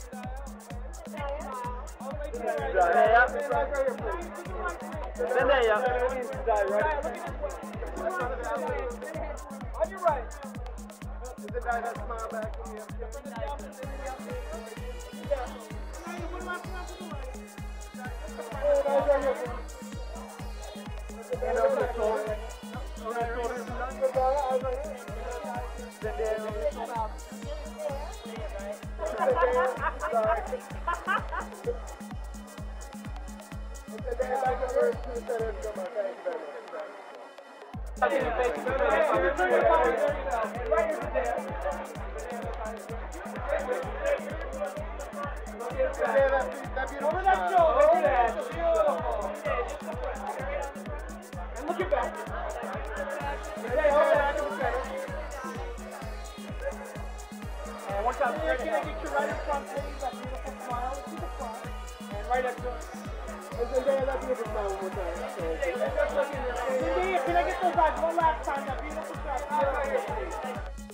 On your right. Is the guy that smile back to me? Hand over the shoulder. And look it back. You're gonna get you right in front of that beautiful smile. Keep it flat. And right up to it. That beautiful smile one more time. Can I get those eyes one last time? That beautiful smile.